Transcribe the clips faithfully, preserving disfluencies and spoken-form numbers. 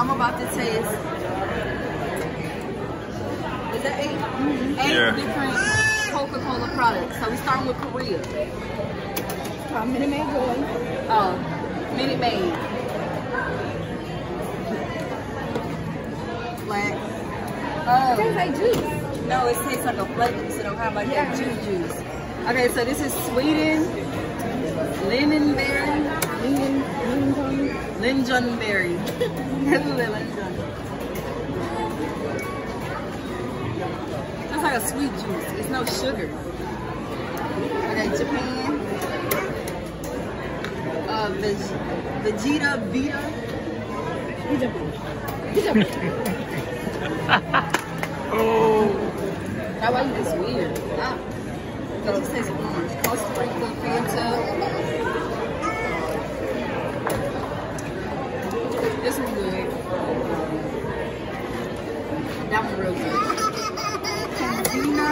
I'm about to taste. Is that eight? Mm-hmm. Eight yeah. different Coca-Cola products. So we starting with Korea. Try Minute Maid Joy. Oh, Minute Maid. Black. Oh. It tastes like juice. No, it tastes like a flavor, so don't have like yeah. that juice juice. Okay, so this is Sweden. Linen berry. Linen, Binjon berry. That's like a sweet juice. It's no sugar. Okay, Japan. Uh, Veg Vegeta Vita. Oh. That wasn't this weird. Wow. It just tastes orange. Costa Rica Fanta. This one's good. That one's real good. Tanzina.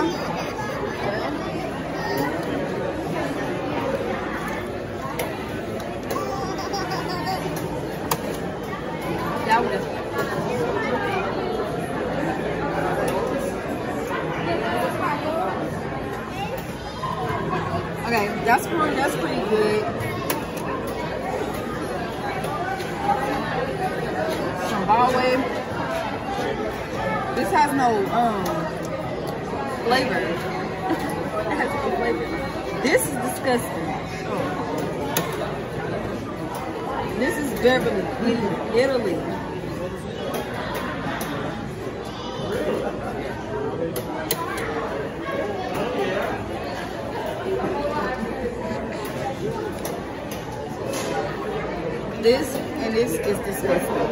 That one is good. Okay, that's pretty, that's pretty good. Always. This has no um flavor. It has no flavor. This is disgusting. Oh. This is Beverly, Italy. Italy. This and this is disgusting.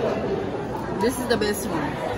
This is the best one.